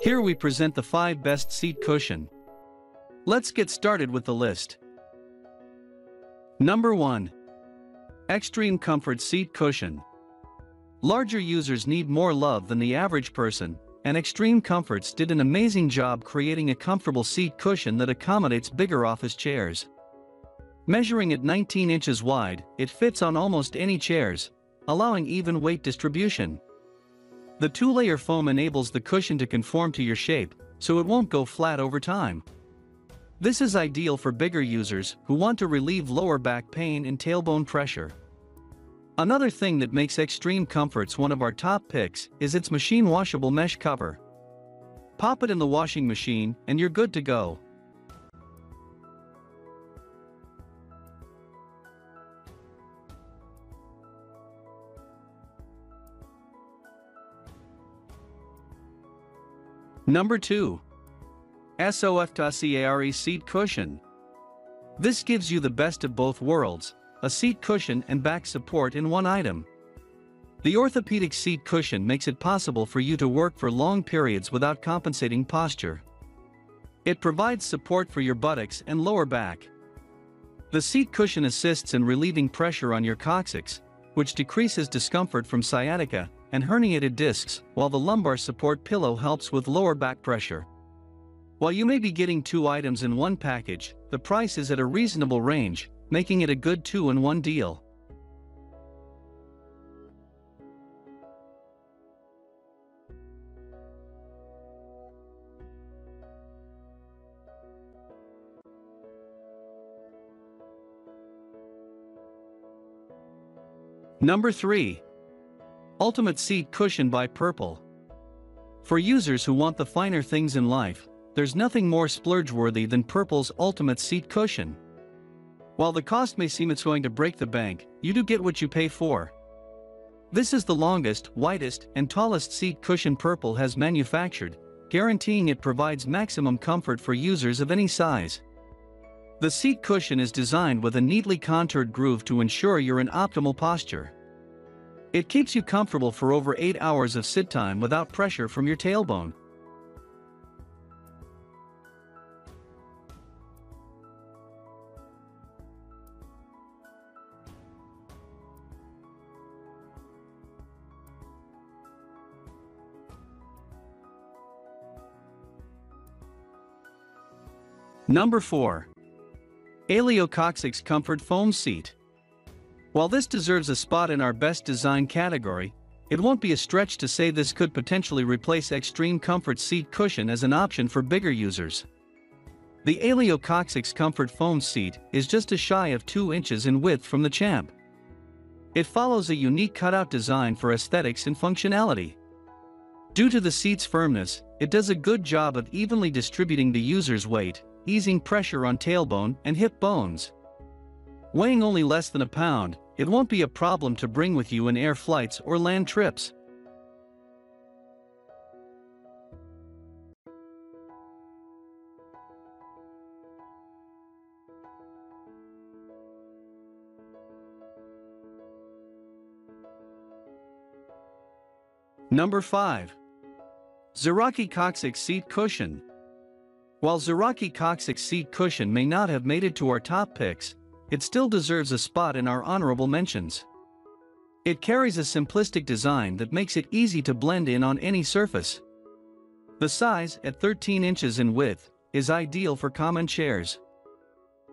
Here we present the 5 best seat cushion. Let's get started with the list. Number 1. Xtreme Comforts Seat Cushion. Larger users need more love than the average person, and Xtreme Comforts did an amazing job creating a comfortable seat cushion that accommodates bigger office chairs. Measuring at 19 inches wide, it fits on almost any chairs, allowing even weight distribution. The 2-layer foam enables the cushion to conform to your shape, so it won't go flat over time. This is ideal for bigger users who want to relieve lower back pain and tailbone pressure. Another thing that makes Xtreme Comforts one of our top picks is its machine washable mesh cover. Pop it in the washing machine and you're good to go. Number 2. SOFTaCARE Seat Cushion. This gives you the best of both worlds, a seat cushion and back support in one item. The orthopedic seat cushion makes it possible for you to work for long periods without compensating posture. It provides support for your buttocks and lower back. The seat cushion assists in relieving pressure on your coccyx, which decreases discomfort from sciatica and herniated discs, while the lumbar support pillow helps with lower back pressure. While you may be getting 2 items in one package, the price is at a reasonable range, making it a good 2-in-1 deal. Number 3. Ultimate Seat Cushion by Purple. For users who want the finer things in life, there's nothing more splurge-worthy than Purple's Ultimate Seat Cushion. While the cost may seem it's going to break the bank, you do get what you pay for. This is the longest, widest, and tallest seat cushion Purple has manufactured, guaranteeing it provides maximum comfort for users of any size. The seat cushion is designed with a neatly contoured groove to ensure you're in optimal posture. It keeps you comfortable for over 8 hours of sit time without pressure from your tailbone. Number 4. Aylio Coccyx Comfort Foam Seat. While this deserves a spot in our best design category, it won't be a stretch to say this could potentially replace Xtreme Comforts Seat Cushion as an option for bigger users. The Aylio Coccyx Comfort Foam Seat is just a shy of 2 inches in width from the Champ. It follows a unique cutout design for aesthetics and functionality. Due to the seat's firmness, it does a good job of evenly distributing the user's weight, easing pressure on tailbone and hip bones. Weighing only less than a pound, it won't be a problem to bring with you in air flights or land trips. Number 5. Ziraki Coccyx Seat Cushion. While Ziraki Coccyx Seat Cushion may not have made it to our top picks, it still deserves a spot in our honorable mentions. It carries a simplistic design that makes it easy to blend in on any surface. The size, at 13 inches in width, is ideal for common chairs.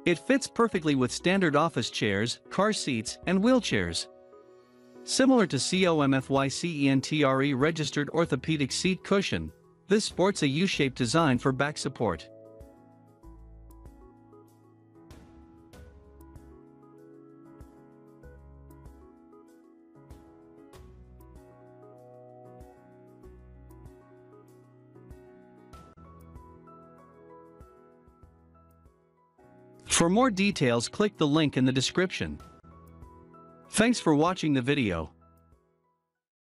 It fits perfectly with standard office chairs, car seats, and wheelchairs. Similar to ComfyCentre registered orthopedic seat cushion, this sports a U-shaped design for back support. For more details, click the link in the description. Thanks for watching the video.